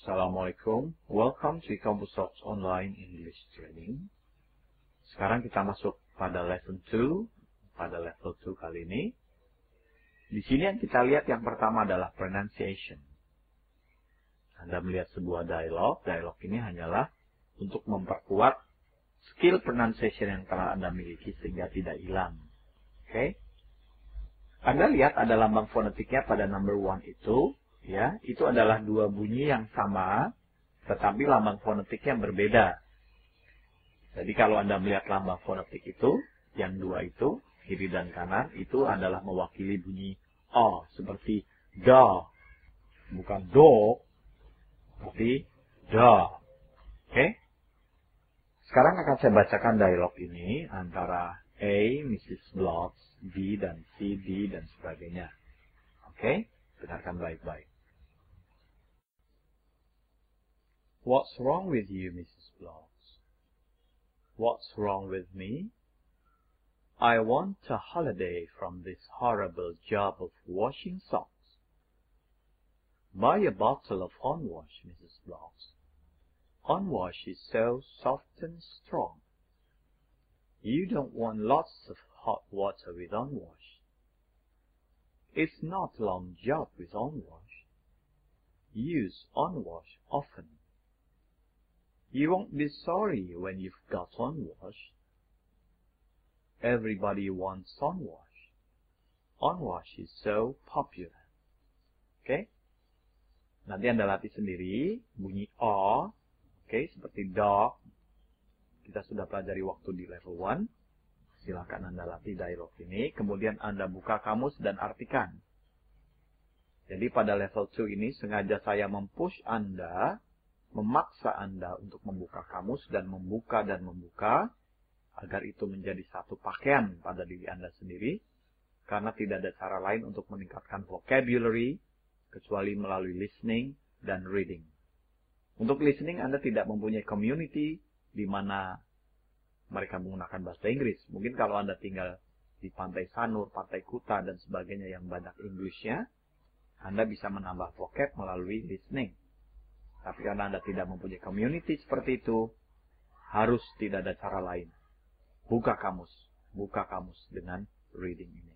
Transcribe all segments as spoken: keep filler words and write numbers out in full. Assalamu alaikum. Welcome to Compassoft Online English Training. Sekarang kita masuk pada lesson two, pada level two kali ini. Di sini yang kita lihat yang pertama adalah pronunciation. Anda melihat sebuah dialog. Dialog ini hanyalah untuk memperkuat skill pronunciation yang telah Anda miliki sehingga tidak hilang. Oke? Okay? Anda lihat ada lambang fonetiknya pada number one itu, ya, itu adalah dua bunyi yang sama, tetapi lambang fonetiknya berbeda. Jadi kalau Anda melihat lambang fonetik itu, yang dua itu, kiri dan kanan, itu adalah mewakili bunyi O, seperti do, bukan do, tapi do. Oke? Okay? Sekarang akan saya bacakan dialog ini antara A, missus Blocks, B dan C, D dan sebagainya. Oke, dengarkan baik-baik. What's wrong with you, missus Blocks? What's wrong with me? I want a holiday from this horrible job of washing socks. Buy a bottle of Onwash, missus Blocks. Onwash is so soft and strong. You don't want lots of hot water with Onwash. It's not long job with Onwash. Use Onwash often. You won't be sorry when you've got Onwash. Everybody wants Onwash. Onwash is so popular. Okay? Nanti Anda latih sendiri bunyi O. Okay, seperti do. Kita sudah pelajari waktu di level one. Silakan Anda latih dialog ini, kemudian Anda buka kamus dan artikan. Jadi pada level two ini sengaja saya mempush Anda, memaksa Anda untuk membuka kamus dan membuka dan membuka, agar itu menjadi satu pakaian pada diri Anda sendiri, karena tidak ada cara lain untuk meningkatkan vocabulary, kecuali melalui listening dan reading. Untuk listening Anda tidak mempunyai community di mana mereka menggunakan bahasa Inggris. Mungkin kalau Anda tinggal di Pantai Sanur, Pantai Kuta, dan sebagainya yang banyak Inggrisnya, Anda bisa menambah vocab melalui listening. Tapi karena Anda tidak mempunyai community seperti itu, harus tidak ada cara lain. Buka kamus. Buka kamus dengan reading ini.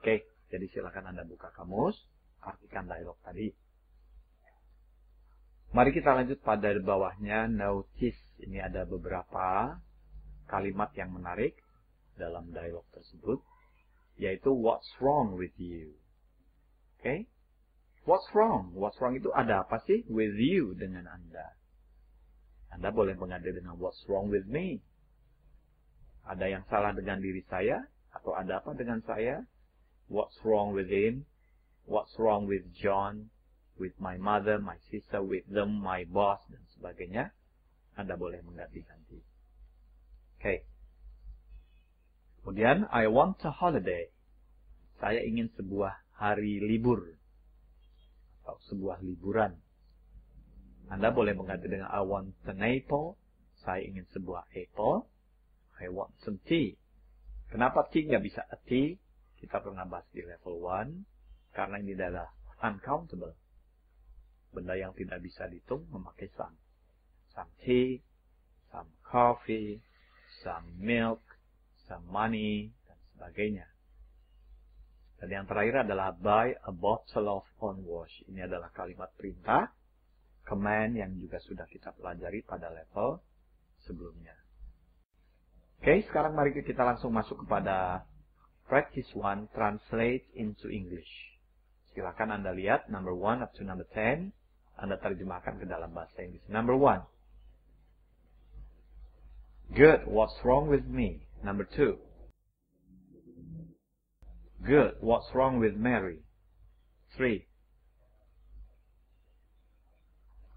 Oke, jadi silakan Anda buka kamus, artikan dialog tadi. Mari kita lanjut pada bawahnya, notice. Ini ada beberapa kalimat yang menarik dalam dialog tersebut, yaitu what's wrong with you. Oke? Okay? What's wrong? What's wrong itu ada apa sih with you, dengan Anda? Anda boleh mengadu dengan what's wrong with me. Ada yang salah dengan diri saya? Atau ada apa dengan saya? What's wrong with him? What's wrong with John? With my mother, my sister, with them, my boss, dan sebagainya. Anda boleh mengganti-ganti. Okay. Kemudian, I want a holiday. Saya ingin sebuah hari libur. Atau sebuah liburan. Anda boleh mengganti dengan I want an apple. Saya ingin sebuah apple. I want some tea. Kenapa tea nggak bisa a tea? Kita pernah bahas di level one. Karena ini adalah uncountable. Benda yang tidak bisa dihitung memakai some. Some tea, some coffee, some milk, some money, dan sebagainya. Dan yang terakhir adalah buy a bottle of Onwash. Ini adalah kalimat perintah, command yang juga sudah kita pelajari pada level sebelumnya. Oke, sekarang mari kita langsung masuk kepada practice one, translate into English. Silakan Anda lihat number one up to number ten. Anda terjemahkan ke dalam bahasa Inggris. Number one. Good, what's wrong with me? Number two. Good, what's wrong with Mary? Three.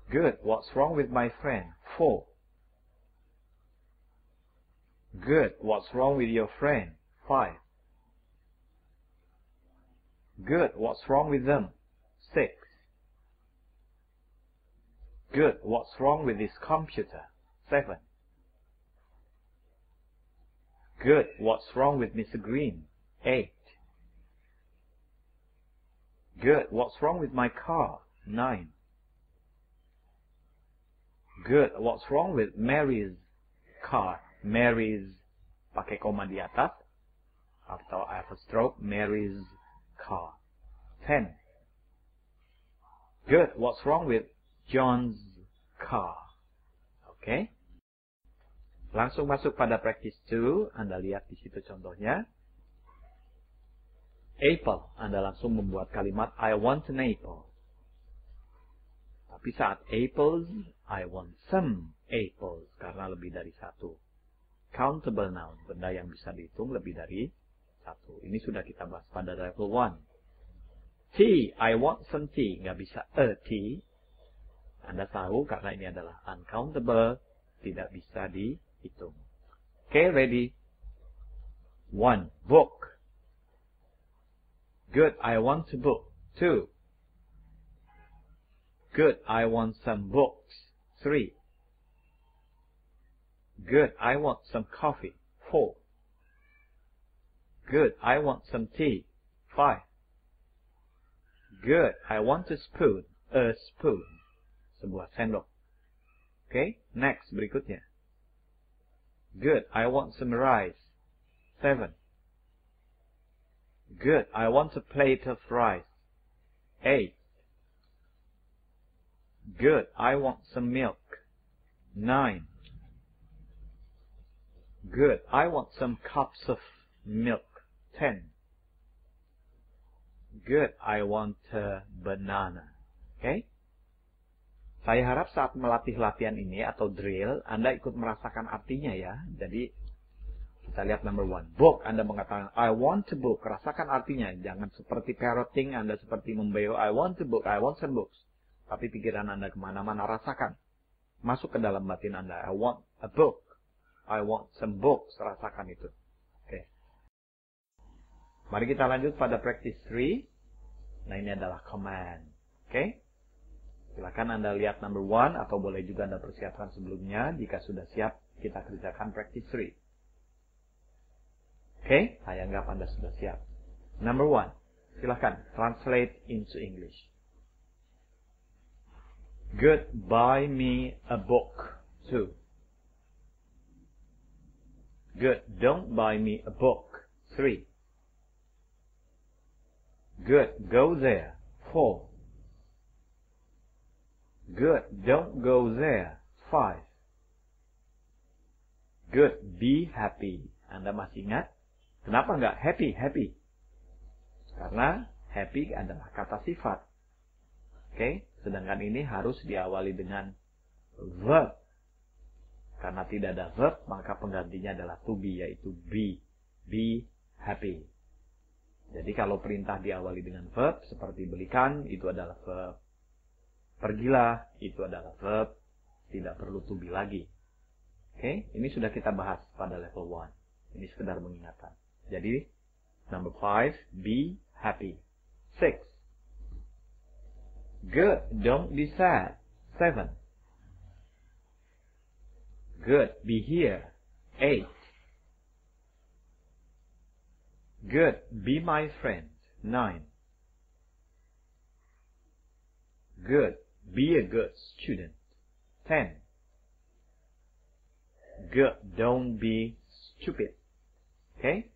Good, what's wrong with my friend? Four. Good, what's wrong with your friend? Five. Good, what's wrong with them? Six. Good, what's wrong with this computer? Seven. Good. What's wrong with Mister Green? Eight. Good. What's wrong with my car? Nine. good. What's wrong with Mary's car? Mary's, pakai koma di atas, atau I have a stroke, Mary's car. Ten. Good. What's wrong with John's car? Okay. Langsung masuk pada practice two. Anda lihat di situ contohnya. Apple. Anda langsung membuat kalimat I want an apple. Tapi saat apples, I want some apples. Karena lebih dari satu. Countable noun. Benda yang bisa dihitung lebih dari satu. Ini sudah kita bahas pada level one. Tea, I want some tea. Nggak bisa a tea. Anda tahu karena ini adalah uncountable. Tidak bisa dihitung. Okay, ready? One, book. Good, I want a book. Two. Good, I want some books. Three. Good, I want some coffee. Four. Good, I want some tea. Five. Good. I want a spoon. A spoon. Sebuah sendok. Okay. Next. Berikutnya. Good. I want some rice. Seven. Good. I want a plate of rice. Eight. Good. I want some milk. Nine. Good. I want some cups of milk. Ten. Good, I want a banana. Okay? Saya harap saat melatih latihan ini atau drill, Anda ikut merasakan artinya ya. Jadi, kita lihat number one. Book, Anda mengatakan, I want a book. Rasakan artinya. Jangan seperti parroting, Anda seperti membeo, I want a book, I want some books. Tapi pikiran Anda kemana-mana, rasakan. Masuk ke dalam batin Anda. I want a book. I want some books. Rasakan itu. Mari kita lanjut pada practice three. Nah, ini adalah command. Oke? Okay? Silakan Anda lihat number one, atau boleh juga Anda persiapkan sebelumnya. Jika sudah siap, kita kerjakan practice three. Oke? Okay? Saya anggap Anda sudah siap. Number one. Silakan translate into English. Good, buy me a book. Two. Good, don't buy me a book. Three. Good, go there. Four. Good, don't go there. Five. Good, be happy. Anda masih ingat? Kenapa enggak happy, happy? Karena happy adalah kata sifat. Okay? Sedangkan ini harus diawali dengan verb. Karena tidak ada verb, maka penggantinya adalah to be, yaitu be. Be happy. Jadi kalau perintah diawali dengan verb, seperti belikan, itu adalah verb. Pergilah, itu adalah verb. Tidak perlu to be lagi. Oke, okay? Ini sudah kita bahas pada level one. Ini sekedar mengingatkan. Jadi, number five, be happy. Six. Good, don't be sad. Seven. Good, be here. Eight. Good, be my friend. Nine. Good, be a good student. Ten. Good, don't be stupid. Okay?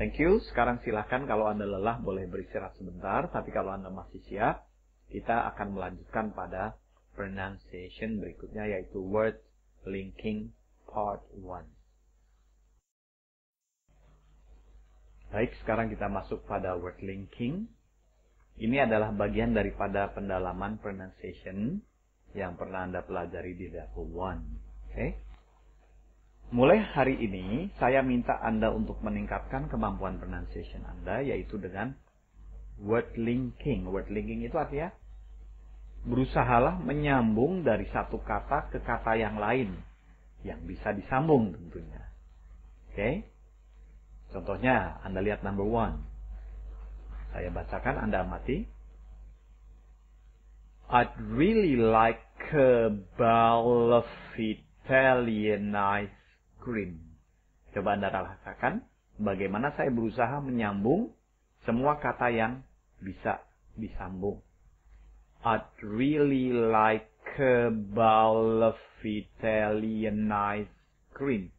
Thank you. Sekarang silakan kalau Anda lelah boleh beristirahat sebentar. Tapi kalau Anda masih siap, kita akan melanjutkan pada pronunciation berikutnya, yaitu word linking part one. Baik, sekarang kita masuk pada word linking. Ini adalah bagian daripada pendalaman pronunciation yang pernah Anda pelajari di level one. Okay? Mulai hari ini, saya minta Anda untuk meningkatkan kemampuan pronunciation Anda, yaitu dengan word linking. Word linking itu artinya berusahalah menyambung dari satu kata ke kata yang lain, yang bisa disambung tentunya. Oke? Okay? Contohnya, Anda lihat number one. Saya bacakan, Anda amati. I'd really like a bowl of Italian ice cream. Coba Anda rasakan bagaimana saya berusaha menyambung semua kata yang bisa disambung. I'd really like ke Balfitalianized cream.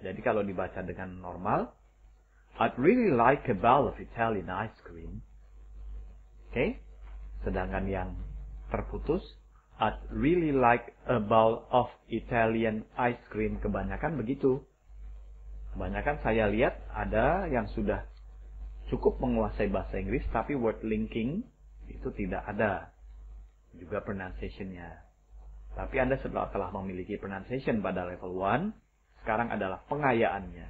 Jadi kalau dibaca dengan normal, I'd really like a bowl of Italian ice cream. Oke, okay? Sedangkan yang terputus, I'd really like a bowl of Italian ice cream. Kebanyakan begitu. Kebanyakan saya lihat ada yang sudah cukup menguasai bahasa Inggris, tapi word linking itu tidak ada. Juga pronunciation-nya. Tapi Anda setelah telah memiliki pronunciation pada level one, sekarang adalah pengayaannya.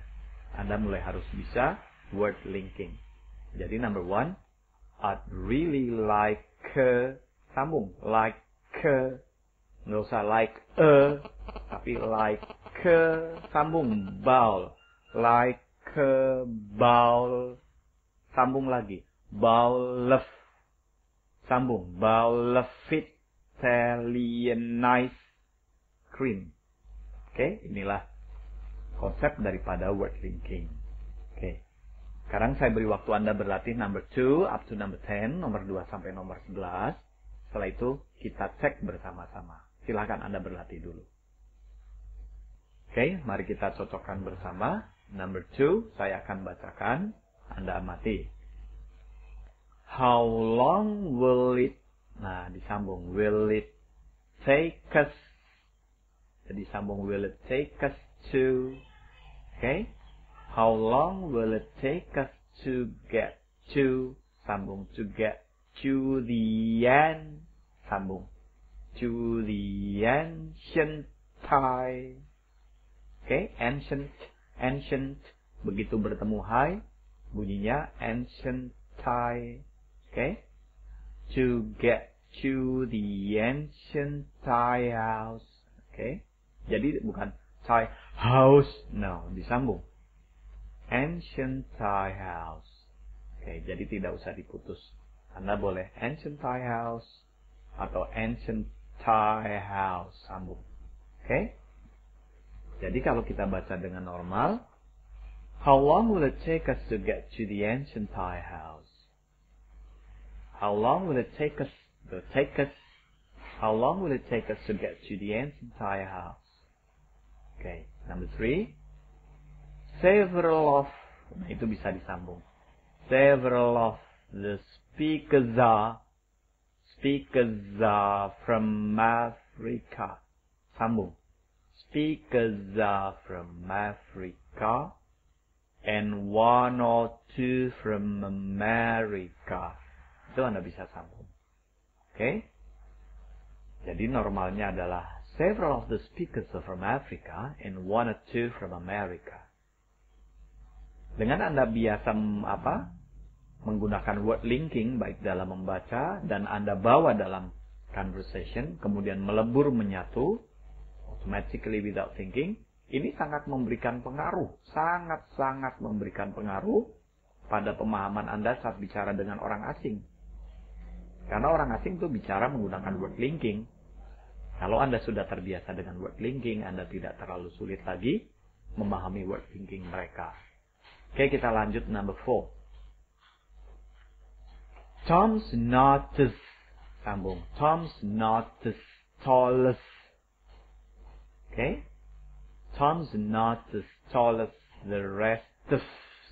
Anda mulai harus bisa word linking. Jadi number one, I'd really like a, sambung, like a, nggak usah like a, tapi like a, sambung, bowl. Like a bowl, sambung lagi, bowl of, sambung, bowl of Italianized cream. Oke, okay? Inilah konsep daripada word linking. Oke, okay. Sekarang saya beri waktu Anda berlatih number two up to number ten, nomor dua sampai nomor sebelas. Setelah itu kita cek bersama-sama. Silahkan Anda berlatih dulu. Oke, okay, mari kita cocokkan bersama. Number two, saya akan bacakan, Anda amati. How long will it, nah disambung, will it take us, jadi sambung will it take us to, oke, okay? How long will it take us to get to, sambung to get to the end, sambung, to the ancient time, oke, okay? Ancient, ancient, begitu bertemu high, bunyinya ancient time, oke, okay? To get to the ancient Thai house, oke, okay? Jadi bukan Thai house, no, disambung, ancient Thai house, oke, okay? Jadi tidak usah diputus, Anda boleh ancient Thai house atau ancient Thai house, sambung, oke, okay? Jadi kalau kita baca dengan normal, how long will it take us to get to the ancient Thai house? How long will it take us to take us? How long will it take us to get to the ancient Thai house? Okay, number three. Several of, nah itu bisa disambung. Several of the speakers are, speakers are from Africa. Sambung. Speakers are from Africa. And one or two from America. Itu Anda bisa sambung. Oke? Okay? Jadi normalnya adalah several of the speakers are from Africa and one or two from America. Dengan Anda biasa apa? Menggunakan word linking baik dalam membaca dan Anda bawa dalam conversation, kemudian melebur menyatu automatically without thinking. Ini sangat memberikan pengaruh, sangat-sangat memberikan pengaruh pada pemahaman Anda saat bicara dengan orang asing. Karena orang asing itu bicara menggunakan word linking. Kalau Anda sudah terbiasa dengan word linking, Anda tidak terlalu sulit lagi memahami word linking mereka. Oke, kita lanjut number four. Tom's not as, sambung, Tom's not as tall as, oke, okay? Tom's not as tall as the rest of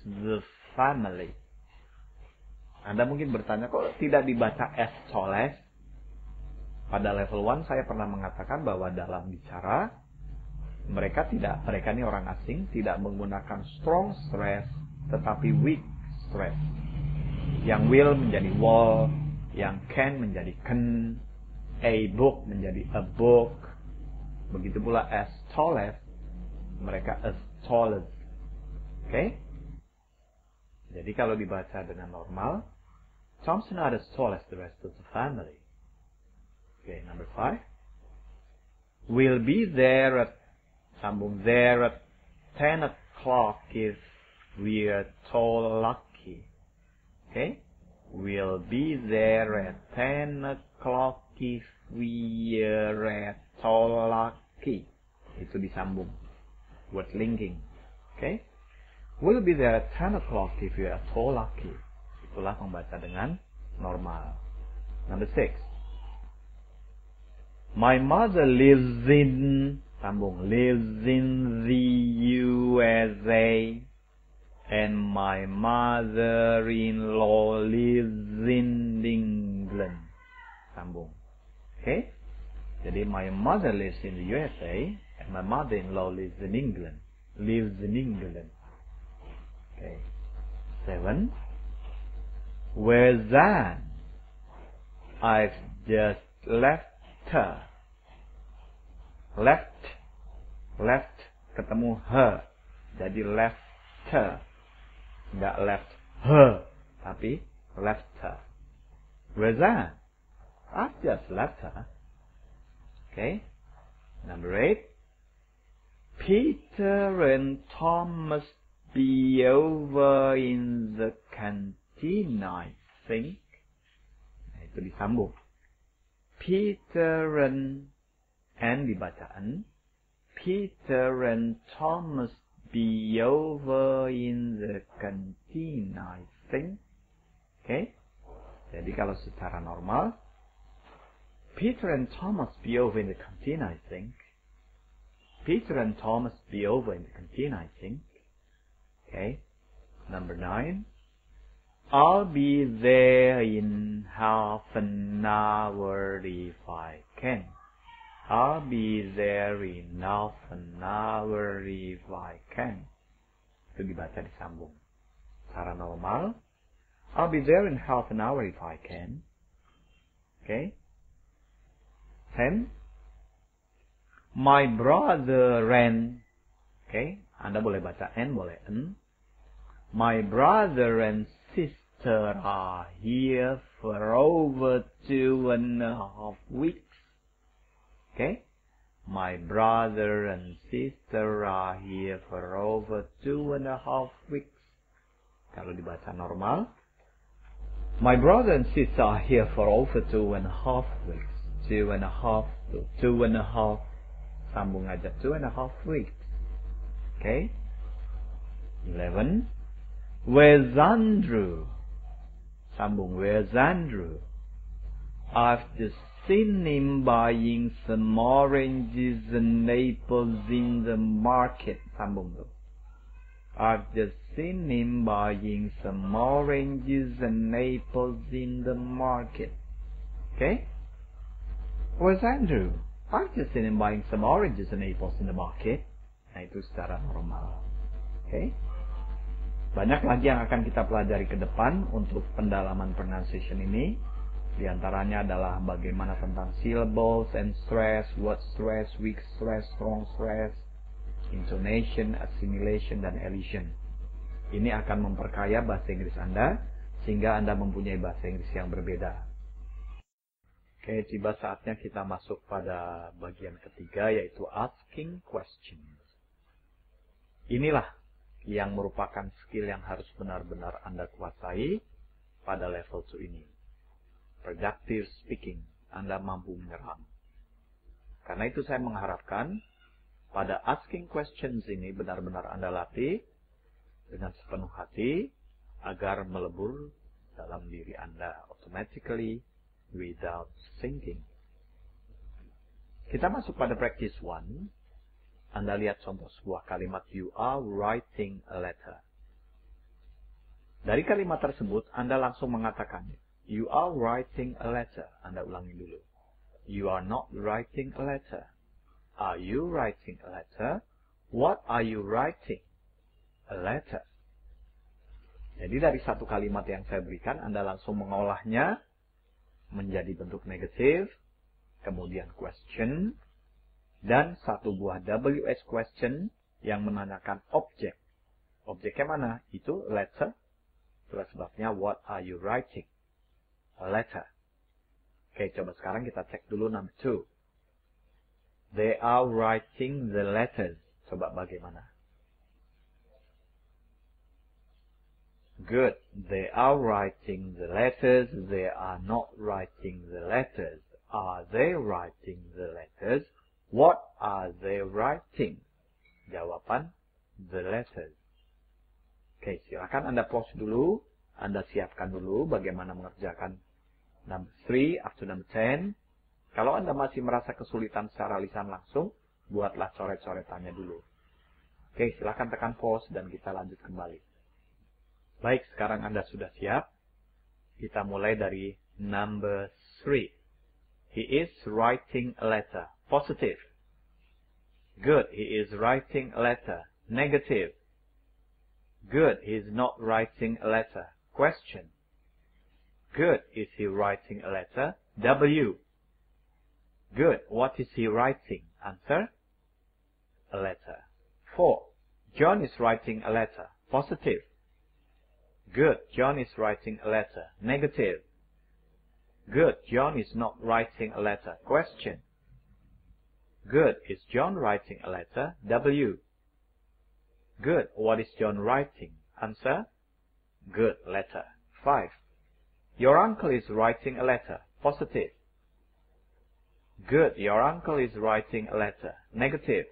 the family. Anda mungkin bertanya, kok tidak dibaca as tall as? Pada level one saya pernah mengatakan bahwa dalam bicara, mereka tidak, mereka ini orang asing, tidak menggunakan strong stress, tetapi weak stress. Yang will menjadi will, yang can menjadi can, a book menjadi a book. Begitu pula as tall as. Mereka as tall as. Oke? Okay? Jadi kalau dibaca dengan normal, Tom's not as tall as the rest of the family. Oke, okay, number five. We'll be there at, sambung there at ten o'clock if we're tall lucky. Oke? Okay? We'll be there at ten o'clock if we're tall lucky. Itu disambung. Word linking, okay? We'll be there at ten o'clock if you are at all lucky. Itulah membaca dengan normal. Number six. My mother lives in, sambung, lives in the U S A. And my mother-in-law lives in England. Sambung. Okay? Jadi, my mother lives in the U S A, and my mother-in-law lives in England. Lives in England. Okay. Seven. Where then? I've just left her. Left. Left. Ketemu her. Jadi left her. Nggak left her. Tapi left her. Where then? I've just left her. Okay. Number eight. Peter and Thomas be over in the canteen, I think. Nah, itu disambung. Peter and, and dibacaan. Peter and Thomas be over in the canteen, I think. Okay. Jadi kalau secara normal, Peter and Thomas be over in the canteen, I think. Peter and Thomas be over in the canteen, I think. Okay. Number nine. I'll be there in half an hour if I can. I'll be there in half an hour if I can. Itu dibaca disambung. Secara normal. I'll be there in half an hour if I can. Okay. Ten. My brother and, okay, Anda boleh baca and, boleh en. My brother and sister are here for over two and a half weeks. Okay, my brother and sister are here for over two and a half weeks. Kalau dibaca normal, my brother and sister are here for over two and a half weeks. Two and a half, two, two and a half. Sambung aja, two and a half weeks. Okay. Eleven. Where's Andrew? Sambung, where's Andrew? I've just seen him buying some oranges and apples in the market. Sambung tuh. I've just seen him buying some oranges and apples in the market. Okay. Where's Andrew? I've just seen him buying some oranges and apples in the market. Nah, itu secara normal. Okay. Banyak lagi yang akan kita pelajari ke depan untuk pendalaman pronunciation ini. Di antaranya adalah bagaimana tentang syllables and stress, word stress, weak stress, strong stress, intonation, assimilation, dan elision. Ini akan memperkaya bahasa Inggris Anda, sehingga Anda mempunyai bahasa Inggris yang berbeda. Oke, okay, tiba saatnya kita masuk pada bagian ketiga, yaitu asking questions. Inilah yang merupakan skill yang harus benar-benar Anda kuasai pada level dua ini. Productive speaking, Anda mampu menyerang. Karena itu saya mengharapkan pada asking questions ini benar-benar Anda latih dengan sepenuh hati agar melebur dalam diri Anda automatically without thinking. Kita masuk pada practice one. Anda lihat contoh sebuah kalimat, you are writing a letter. Dari kalimat tersebut, Anda langsung mengatakan, you are writing a letter. Anda ulangi dulu. You are not writing a letter. Are you writing a letter? What are you writing? A letter. Jadi dari satu kalimat yang saya berikan, Anda langsung mengolahnya menjadi bentuk negatif, kemudian question, dan satu buah W H question yang menanyakan objek. Objeknya mana? Itu letter. Itulah sebabnya what are you writing? A letter. Oke, coba sekarang kita cek dulu number two. They are writing the letters. Coba bagaimana? Good. They are writing the letters. They are not writing the letters. Are they writing the letters? What are they writing? Jawaban, the letters. Oke, silakan Anda pause dulu. Anda siapkan dulu bagaimana mengerjakan number three up to number ten. Kalau Anda masih merasa kesulitan secara lisan langsung, buatlah coret-coretannya dulu. Oke, silakan tekan pause dan kita lanjut kembali. Baik, sekarang Anda sudah siap. Kita mulai dari number three. He is writing a letter. Positive. Good, he is writing a letter. Negative. Good, he is not writing a letter. Question. Good, is he writing a letter? W. Good. What is he writing? Answer. A letter. Four. John is writing a letter. Positive. Good. John is writing a letter. Negative. Good. John is not writing a letter. Question. Good. Is John writing a letter? W. Good. What is John writing? Answer. Good. Letter. Five. Your uncle is writing a letter. Positive. Good. Your uncle is writing a letter. Negative.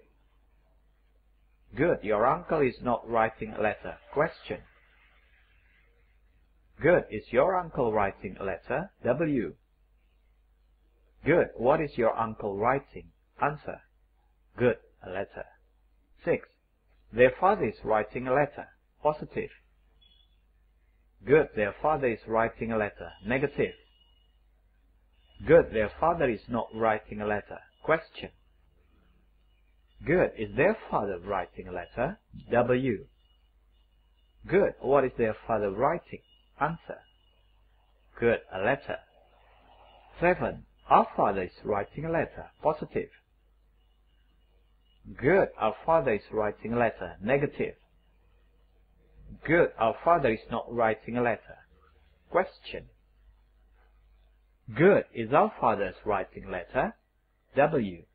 Good. Your uncle is not writing a letter. Question. Good. Is your uncle writing a letter? W. Good. What is your uncle writing? Answer. Good. A letter. Six. Their father is writing a letter. Positive. Good. Their father is writing a letter. Negative. Good. Their father is not writing a letter. Question. Good. Is their father writing a letter? W. Good. What is their father writing? Answer. Good. A letter. Seven. Our father is writing a letter. Positive. Good. Our father is writing a letter. Negative. Good. Our father is not writing a letter. Question. Good. Is our father's writing letter? W.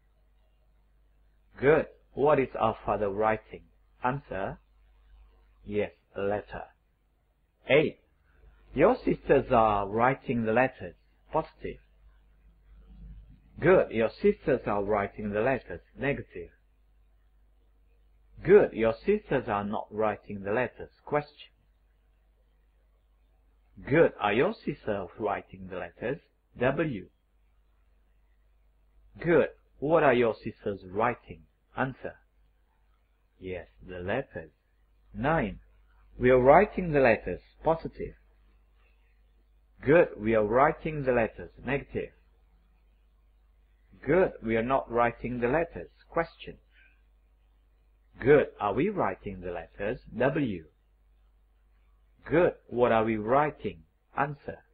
Good. What is our father writing? Answer. Yes, a letter. eight. Your sisters are writing the letters. Positive. Good. Your sisters are writing the letters. Negative. Good. Your sisters are not writing the letters. Question. Good. Are your sisters writing the letters? W. Good. What are your sisters writing? Answer. Yes, the letters. Nine. We are writing the letters. Positive. Good. We are writing the letters. Negative. Good. We are not writing the letters. Question. Good. Are we writing the letters? W. Good. What are we writing? Answer.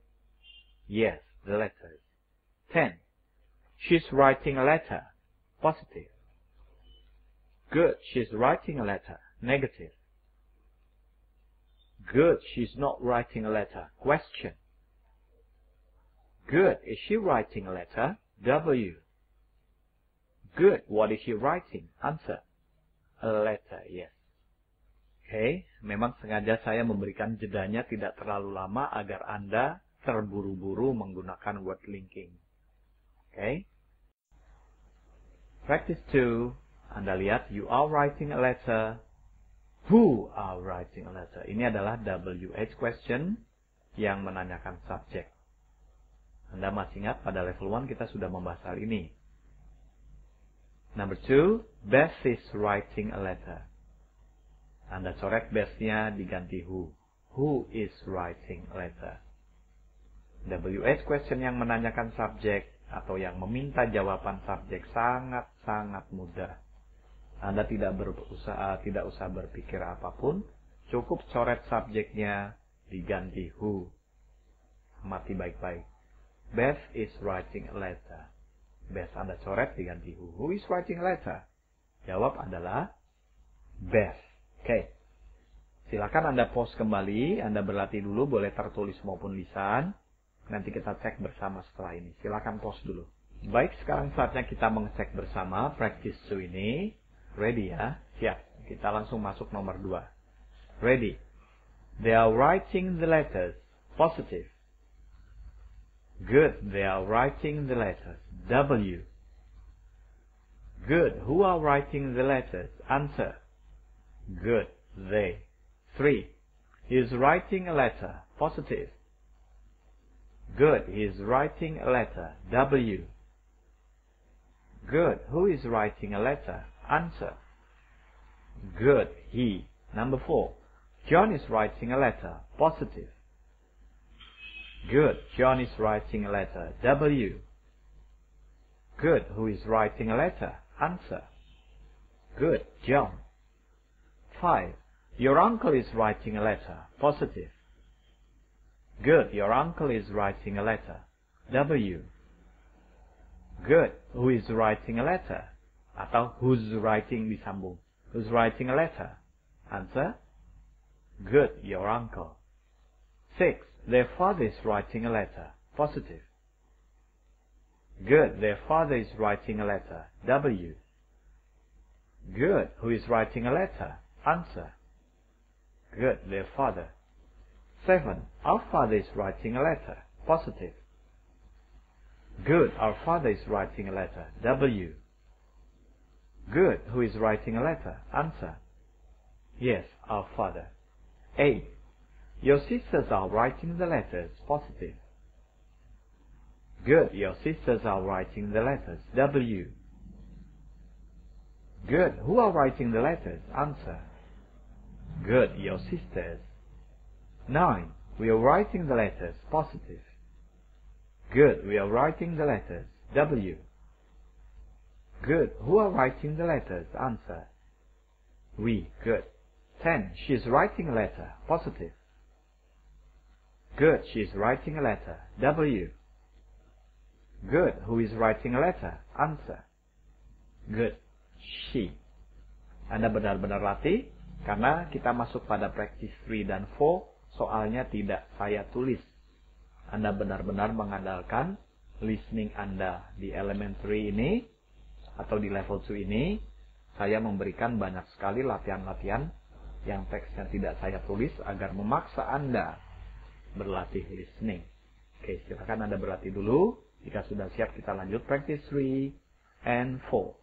Yes, the letters. ten. She's writing a letter. Positive. Good. She's writing a letter. Negative. Good. She's not writing a letter. Question. Good. Is she writing a letter? W. Good. What is she writing? Answer. A letter. Yes. Oke, memang sengaja saya memberikan jedanya tidak terlalu lama agar Anda terburu-buru menggunakan word linking. Oke. Practice two. Anda lihat, you are writing a letter. Who are writing a letter? Ini adalah W H question yang menanyakan subjek. Anda masih ingat pada level one kita sudah membahas hal ini. Number two, Beth is writing a letter. Anda coret Beth-nya diganti who. Who is writing a letter? W H question yang menanyakan subjek atau yang meminta jawaban subjek sangat-sangat mudah. Anda tidak berusaha, tidak usah berpikir apapun, cukup coret subjeknya diganti who. Amati baik-baik. Beth is writing a letter. Beth Anda coret diganti who. Who is writing a letter? Jawab adalah Beth. Oke, okay. Silakan Anda pause kembali, Anda berlatih dulu, boleh tertulis maupun lisan. Nanti kita cek bersama setelah ini. Silakan pause dulu. Baik, sekarang saatnya kita mengecek bersama practice two ini. Ready ya? Siap. Kita langsung masuk nomor dua. Ready. They are writing the letters. Positive. Good. They are writing the letters. W. Good. Who are writing the letters? Answer. Good. They. Three. He is writing a letter. Positive. Good. He is writing a letter. W. Good. Who is writing a letter? Answer. Good. He. Number four. John is writing a letter. Positive. Good. John is writing a letter. W. Good. Who is writing a letter? Answer. Good. John. Five. Your uncle is writing a letter. Positive. Good. Your uncle is writing a letter. W. Good. Who is writing a letter? Atau who's writing disambung. Who's writing a letter? Answer. Good. Your uncle. Six. Their father is writing a letter. Positive. Good. Their father is writing a letter. W. Good. Who is writing a letter? Answer. Good. Their father. Seven. Our father is writing a letter. Positive. Good. Our father is writing a letter. W. Good. Who is writing a letter? Answer. Yes, our father. Eight. Your sisters are writing the letters. Positive. Good. Your sisters are writing the letters. W. Good. Who are writing the letters? Answer. Good. Your sisters. Nine. We are writing the letters. Positive. Good. We are writing the letters. W. Good. Who are writing the letters? Answer. We. Good. Ten. She is writing a letter. Positive. Good. She is writing a letter. W. Good. Who is writing a letter? Answer. Good. She. Anda benar-benar latih, karena kita masuk pada practice three dan four, soalnya tidak saya tulis. Anda benar-benar mengandalkan listening Anda di elementary ini, atau di level two ini. Saya memberikan banyak sekali latihan-latihan yang teksnya tidak saya tulis, agar memaksa Anda berlatih listening. Oke, silakan Anda berlatih dulu. Jika sudah siap, kita lanjut practice three and four.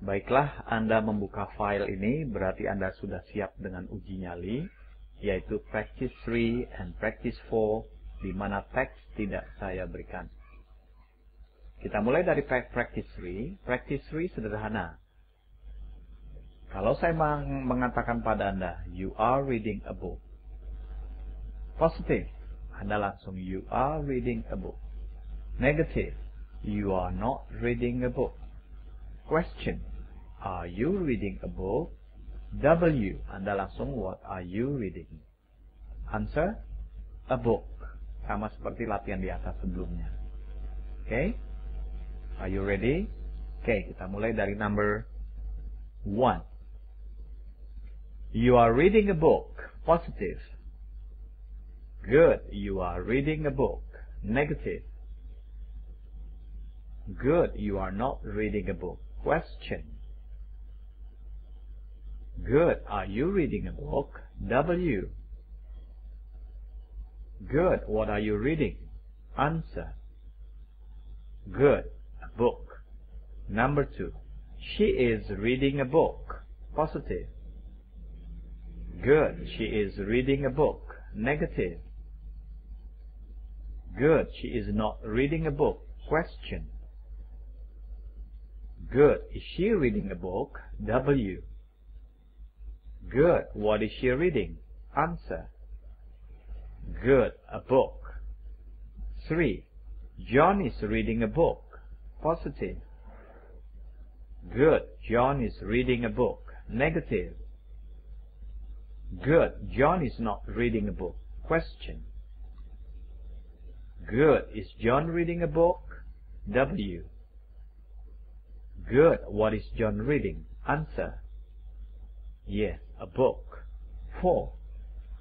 Baiklah, Anda membuka file ini, berarti Anda sudah siap dengan uji nyali, yaitu practice three and practice four, di mana teks tidak saya berikan. Kita mulai dari practice three. Practice three sederhana. Kalau saya mengatakan pada Anda, you are reading a book. Positive, Anda langsung you are reading a book. Negative, you are not reading a book. Question, are you reading a book? W, Anda langsung what are you reading? Answer, a book. Sama seperti latihan di atas sebelumnya. Oke, okay? Are you ready? Oke, okay, kita mulai dari number one. You are reading a book. Positive. Good. You are reading a book. Negative. Good. You are not reading a book. Question. Good. Are you reading a book? W. Good. What are you reading? Answer. Good. A book. Number two. She is reading a book. Positive. Good. She is reading a book. Negative. Good. She is not reading a book. Question. Good. Is she reading a book? W. Good. What is she reading? Answer. Good. A book. Three. John is reading a book. Positive. Good. John is reading a book. Negative. Good. John is not reading a book. Question. Good. Is John reading a book? W. Good. What is John reading? Answer. Yes, a book. Four.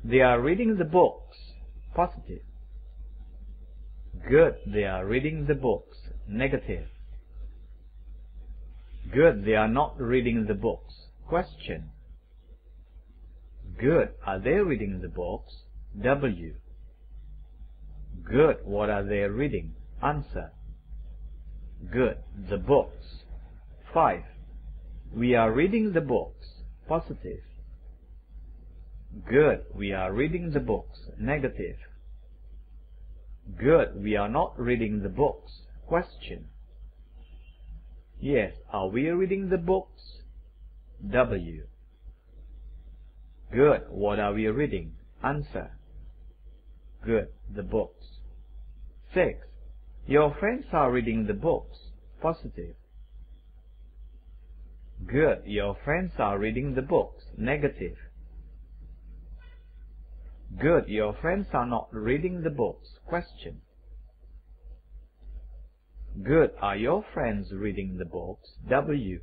They are reading the books. Positive. Good. They are reading the books. Negative. Good. They are not reading the books. Question. Good. Are they reading the books? W. Good. What are they reading? Answer. Good. The books. Five. We are reading the books. Positive. Good. We are reading the books. Negative. Good. We are not reading the books. Question. Yes, are we reading the books? W. Good. What are we reading? Answer. Good. The books. six. Your friends are reading the books. Positive. Good. Your friends are reading the books. Negative. Good. Your friends are not reading the books. Question. Good. Are your friends reading the books? W.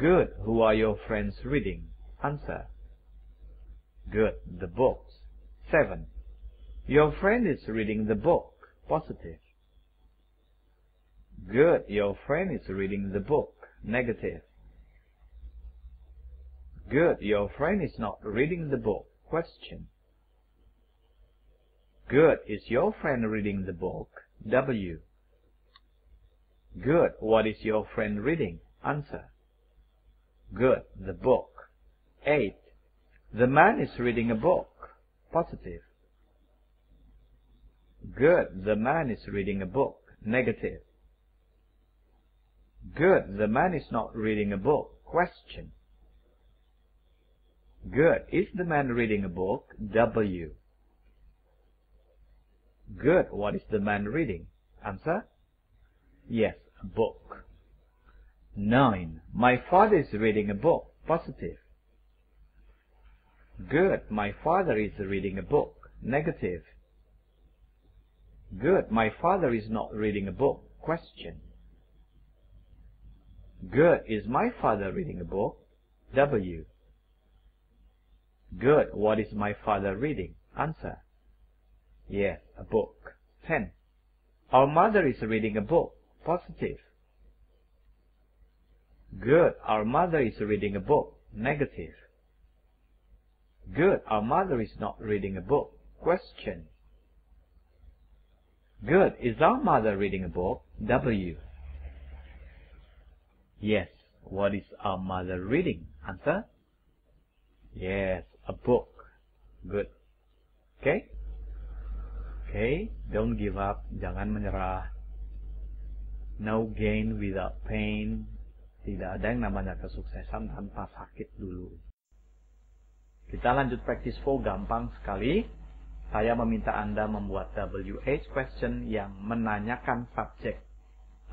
Good. Who are your friends reading? Answer. Good. The books. seven. Your friend is reading the book. Positive. Good. Your friend is reading the book. Negative. Good. Your friend is not reading the book. Question. Good. Is your friend reading the book? W. Good. What is your friend reading? Answer. Good. The book. eight. The man is reading a book. Positive. Good. The man is reading a book. Negative. Good. The man is not reading a book. Question. Good. Is the man reading a book? W. Good. What is the man reading? Answer. Yes, a book. nine. My father is reading a book. Positive. Good. My father is reading a book. Negative. Good. My father is not reading a book. Question. Good. Is my father reading a book? W. Good. What is my father reading? Answer. Yes, a book. ten. Our mother is reading a book. Positive. Good. Our mother is reading a book. Negative. Good. Our mother is not reading a book. Question. Good. Is our mother reading a book? W. Yes. What is our mother reading? Answer. Yes, a book. Good. Okay? Okay, don't give up, jangan menyerah. No gain without pain. Tidak ada yang namanya kesuksesan tanpa sakit dulu. Kita lanjut practice four, gampang sekali. Saya meminta Anda membuat W H question yang menanyakan subjek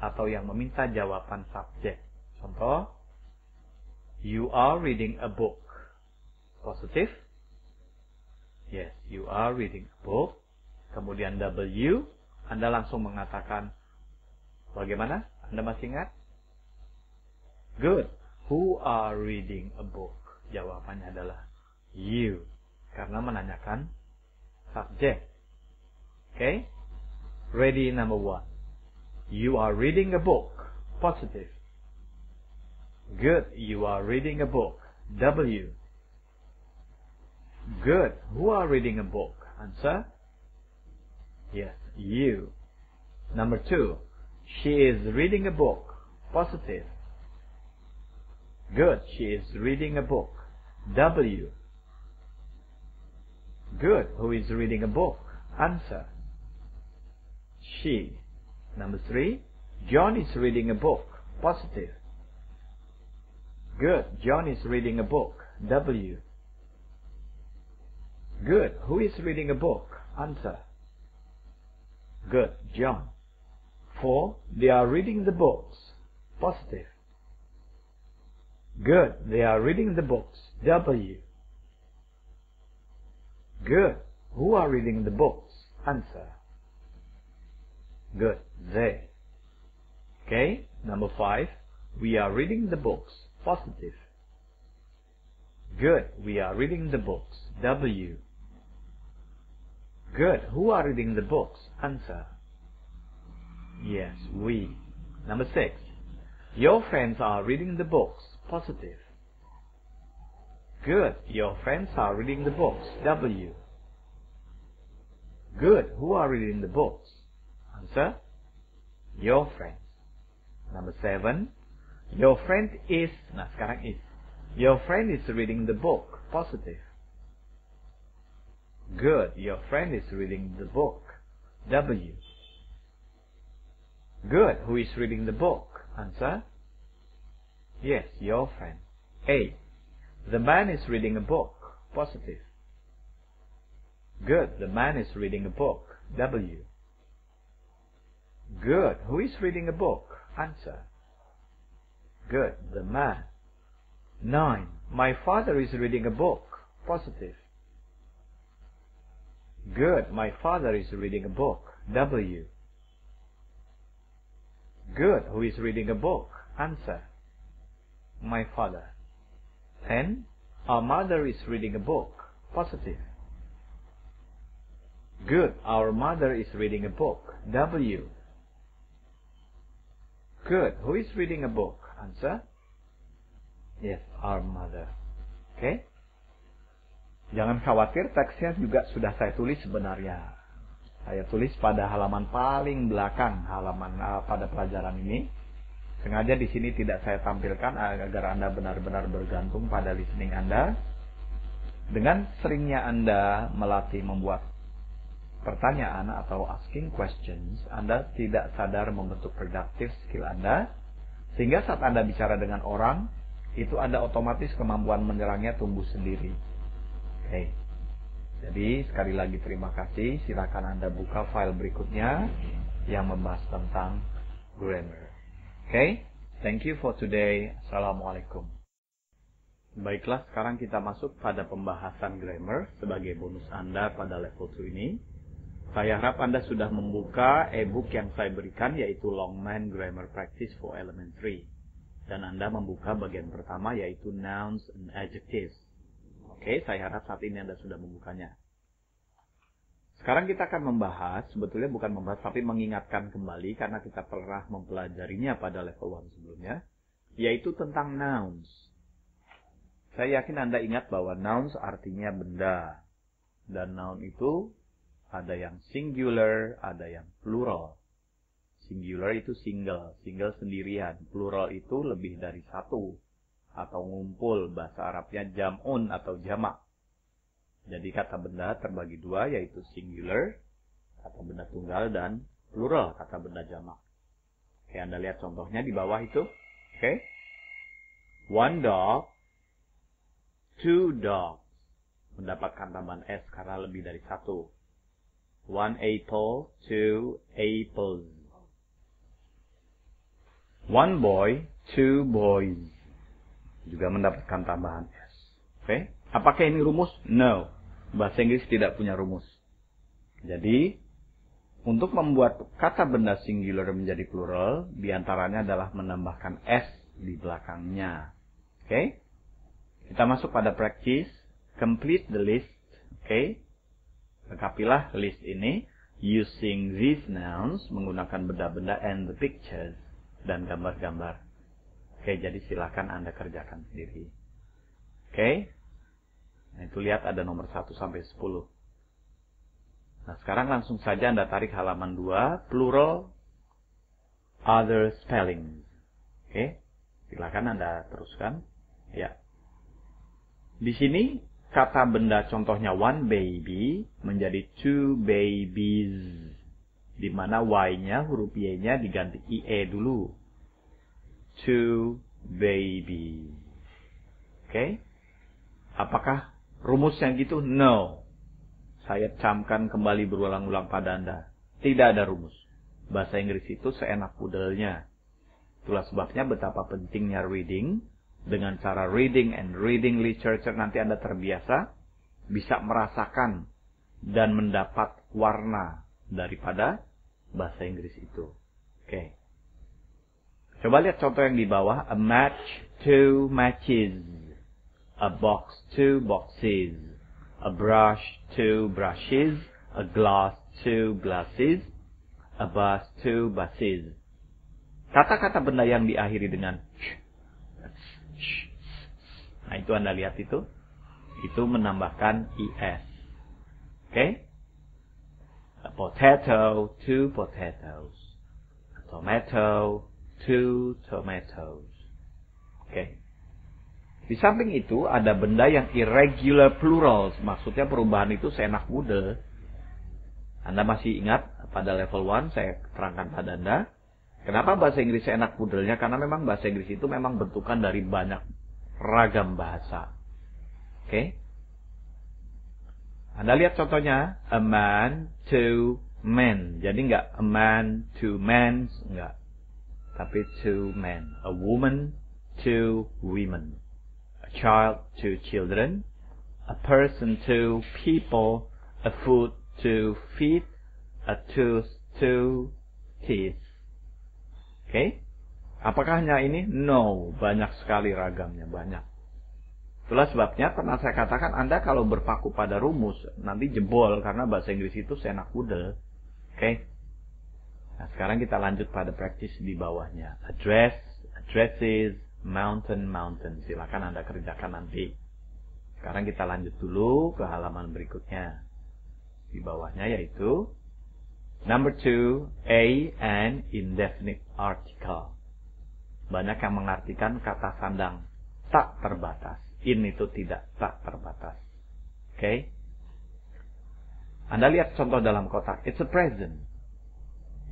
atau yang meminta jawaban subjek. Contoh, you are reading a book. Positif. Yes, you are reading a book. Kemudian W, Anda langsung mengatakan, bagaimana? Anda masih ingat? Good. Who are reading a book? Jawabannya adalah you. Karena menanyakan subjek. Okay? Ready number one. You are reading a book. Positive. Good. You are reading a book. W. Good. Who are reading a book? Answer. Yes, you. Number two. She is reading a book. Positive. Good. She is reading a book. W. Good. Who is reading a book? Answer. She. Number three. John is reading a book. Positive. Good. John is reading a book. W. Good. Who is reading a book? Answer. Good. John. Four. They are reading the books. Positive. Good. They are reading the books. W. Good. Who are reading the books? Answer. Good. They. Okay. Number five. We are reading the books. Positive. Good. We are reading the books. W. Good. Who are reading the books? Answer. Yes, we. Number six. Your friends are reading the books. Positive. Good. Your friends are reading the books. W. Good. Who are reading the books? Answer. Your friends. Number seven. Your friend is. Nah, sekarang is. Your friend is reading the book. Positive. Good. Your friend is reading the book. W. Good. Who is reading the book? Answer. Yes, your friend. A. The man is reading a book. Positive. Good. The man is reading a book. W. Good. Who is reading a book? Answer. Good. The man. nine. My father is reading a book. Positive. Good. My father is reading a book. W. Good. Who is reading a book? Answer. My father. ten. Our mother is reading a book. Positive. Good. Our mother is reading a book. W. Good. Who is reading a book? Answer. Yes, our mother. Okay? Jangan khawatir, teksnya juga sudah saya tulis sebenarnya. Saya tulis pada halaman paling belakang, halaman uh, pada pelajaran ini. Sengaja di sini tidak saya tampilkan agar Anda benar-benar bergantung pada listening Anda. Dengan seringnya Anda melatih membuat pertanyaan atau asking questions, Anda tidak sadar membentuk productive skill Anda. Sehingga saat Anda bicara dengan orang, itu Anda otomatis kemampuan menyerangnya tumbuh sendiri. Hey. Jadi sekali lagi terima kasih. Silakan Anda buka file berikutnya yang membahas tentang grammar. Okay, thank you for today. Assalamualaikum. Baiklah, sekarang kita masuk pada pembahasan grammar sebagai bonus Anda pada level dua ini. Saya harap Anda sudah membuka e-book yang saya berikan, yaitu Longman Grammar Practice for Elementary. Dan Anda membuka bagian pertama, yaitu Nouns and Adjectives. Oke, okay, saya harap saat ini Anda sudah membukanya. Sekarang kita akan membahas, sebetulnya bukan membahas, tapi mengingatkan kembali karena kita pernah mempelajarinya pada level satu sebelumnya, yaitu tentang nouns. Saya yakin Anda ingat bahwa nouns artinya benda. Dan noun itu ada yang singular, ada yang plural. Singular itu single, single sendirian. Plural itu lebih dari satu. Atau ngumpul, bahasa Arabnya jam'un atau jamak. Jadi kata benda terbagi dua, yaitu singular, kata benda tunggal, dan plural, kata benda jamak. Oke, Anda lihat contohnya di bawah itu. Oke. One dog, two dogs. Mendapatkan tambahan S karena lebih dari satu. One apple, two apples. One boy, two boys. Juga mendapatkan tambahan S. Oke. Okay. Apakah ini rumus? No. Bahasa Inggris tidak punya rumus. Jadi, untuk membuat kata benda singular menjadi plural, diantaranya adalah menambahkan S di belakangnya. Oke. Okay. Kita masuk pada practice. Complete the list. Oke. Okay. Lengkapilah list ini. Using these nouns, menggunakan benda-benda and the pictures, dan gambar-gambar. Oke, jadi silakan Anda kerjakan sendiri. Oke. Nah, itu lihat ada nomor satu sampai sepuluh. Nah, sekarang langsung saja Anda tarik halaman dua, plural, other spelling. Oke, silakan Anda teruskan. Ya. Di sini, kata benda contohnya one baby menjadi two babies. Di mana Y-nya, huruf Y-nya diganti I E dulu. Two babies. Oke. Okay. Apakah rumusnya gitu? No. Saya camkan kembali berulang-ulang pada Anda. Tidak ada rumus. Bahasa Inggris itu seenak pudelnya. Itulah sebabnya betapa pentingnya reading. Dengan cara reading and reading literature nanti Anda terbiasa. Bisa merasakan dan mendapat warna daripada bahasa Inggris itu. Oke. Okay. Coba lihat contoh yang di bawah. A match, two matches. A box, two boxes. A brush, two brushes. A glass, two glasses. A bus, two buses. Kata-kata benda yang diakhiri dengan sh. Nah, itu Anda lihat itu. Itu menambahkan is. Oke? Okay? A potato, two potatoes. A tomato, two tomatoes. Oke. Okay. Di samping itu ada benda yang irregular plural. Maksudnya perubahan itu seenak muda. Anda masih ingat pada level satu saya terangkan pada Anda. Kenapa bahasa Inggris enak pudelnya? Karena memang bahasa Inggris itu memang bentukan dari banyak ragam bahasa. Oke? Okay? Anda lihat contohnya, a man to men. Jadi nggak a man to men, nggak. Tapi to men. A woman to women. A child to children. A person to people. A foot to feet. A tooth to teeth. Oke, okay. Apakah hanya ini? No, banyak sekali ragamnya, banyak. Itulah sebabnya pernah saya katakan, Anda kalau berpaku pada rumus, nanti jebol karena bahasa Inggris itu senak pudel. Oke, okay. Nah sekarang kita lanjut pada praktis di bawahnya. Address, addresses, mountain, mountain. Silakan Anda kerjakan nanti. Sekarang kita lanjut dulu ke halaman berikutnya. Di bawahnya yaitu number two, a an indefinite article. Banyak yang mengartikan kata sandang tak terbatas. In itu tidak, tak terbatas. Oke? Okay? Anda lihat contoh dalam kotak. It's a present.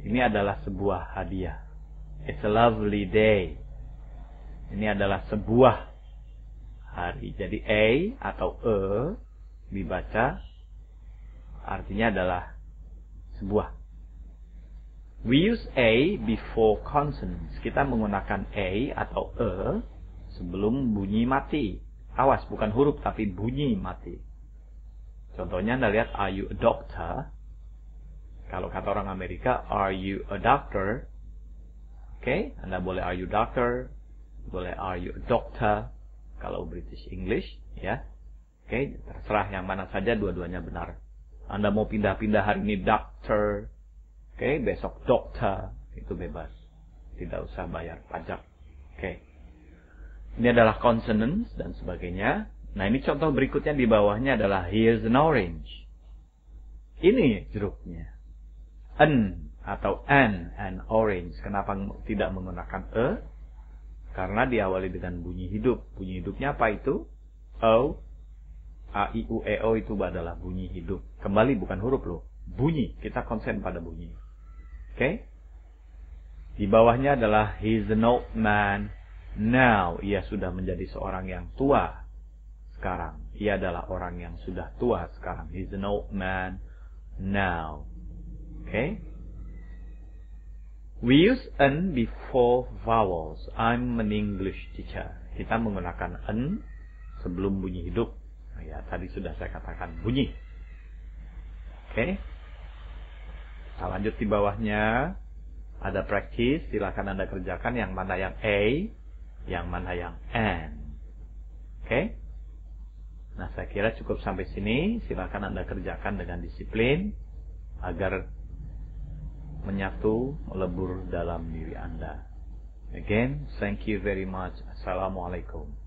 Ini adalah sebuah hadiah. It's a lovely day. Ini adalah sebuah hari. Jadi a atau e dibaca artinya adalah sebuah. We use a before consonants. Kita menggunakan a atau e sebelum bunyi mati. Awas, bukan huruf tapi bunyi mati. Contohnya Anda lihat, are you a doctor? Kalau kata orang Amerika, are you a doctor? Oke, okay? Anda boleh are you doctor, boleh are you a doctor. Kalau British English, ya. Oke, okay? Terserah yang mana saja, dua-duanya benar. Anda mau pindah-pindah hari ini doctor. Oke, okay, besok dokter, itu bebas, tidak usah bayar pajak. Oke, okay. Ini adalah consonants dan sebagainya. Nah ini contoh berikutnya di bawahnya adalah here's an orange. Ini jeruknya. An atau an, an orange. Kenapa tidak menggunakan e? Karena diawali dengan bunyi hidup. Bunyi hidupnya apa itu? O, a, i, u, e, o itu adalah bunyi hidup. Kembali bukan huruf loh, bunyi. Kita konsen pada bunyi. Oke, okay? Di bawahnya adalah he's an old man now. Ia sudah menjadi seorang yang tua sekarang. Ia adalah orang yang sudah tua sekarang. He's an old man now. Oke, okay? We use an before vowels. I'm an English teacher. Kita menggunakan an sebelum bunyi hidup. Nah, ya tadi sudah saya katakan bunyi. Oke, okay. Kita lanjut di bawahnya. Ada praktis, silakan Anda kerjakan yang mana yang A, yang mana yang N. Oke, okay. Nah saya kira cukup sampai sini. Silakan Anda kerjakan dengan disiplin agar menyatu, melebur dalam diri Anda. Again, thank you very much. Assalamualaikum.